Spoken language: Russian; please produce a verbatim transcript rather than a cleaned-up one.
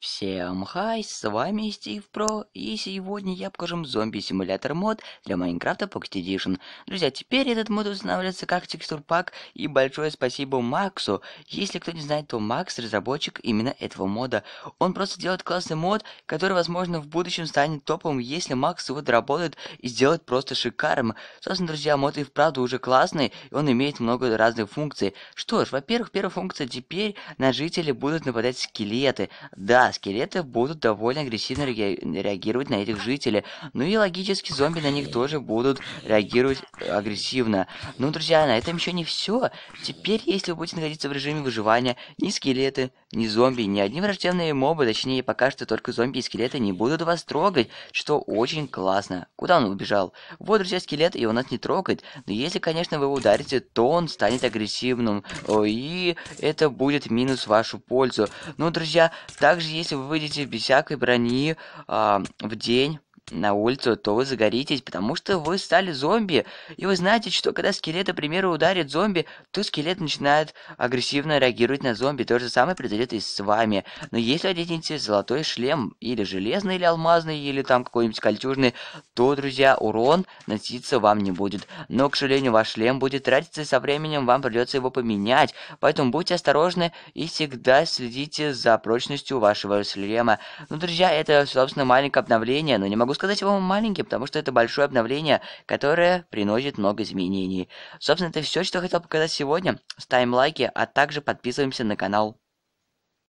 Всем хай, с вами Стив Про, и сегодня я покажу Zombie Simulator Mod для Майнкрафта Pocket Edition. Друзья, теперь этот мод устанавливается как текстурпак, и большое спасибо Максу. Если кто не знает, то Макс — разработчик именно этого мода. Он просто делает классный мод, который, возможно, в будущем станет топом, если Макс его доработает и сделает просто шикарным. Собственно, друзья, мод и вправду уже классный, и он имеет много разных функций. Что ж, во-первых, первая функция — теперь на жителей будут нападать скелеты. Да, скелеты будут довольно агрессивно реагировать на этих жителей. Ну и логически зомби на них тоже будут реагировать агрессивно. Ну, друзья, на этом еще не все. Теперь, если вы будете находиться в режиме выживания, ни скелеты, ни зомби, ни одни враждебные мобы, точнее, пока что только зомби и скелеты, не будут вас трогать, что очень классно. Куда он убежал? Вот, друзья, скелет, и он нас не трогает. Но если, конечно, вы его ударите, то он станет агрессивным, и это будет минус в вашу пользу. Ну, друзья, также если вы выйдете без всякой брони э, в день на улицу, то вы загоритесь, потому что вы стали зомби. И вы знаете, что когда скелет, к примеру, ударит зомби, то скелет начинает агрессивно реагировать на зомби. То же самое произойдет и с вами. Но если оденете золотой шлем, или железный, или алмазный, или там какой-нибудь кольчужный, то, друзья, урон носиться вам не будет. Но, к сожалению, ваш шлем будет тратиться, и со временем вам придется его поменять. Поэтому будьте осторожны и всегда следите за прочностью вашего шлема. Ну, друзья, это, собственно, маленькое обновление, но не могу сказать вам маленький, потому что это большое обновление, которое приносит много изменений. Собственно, это все, что я хотел показать сегодня. Ставим лайки, а также подписываемся на канал.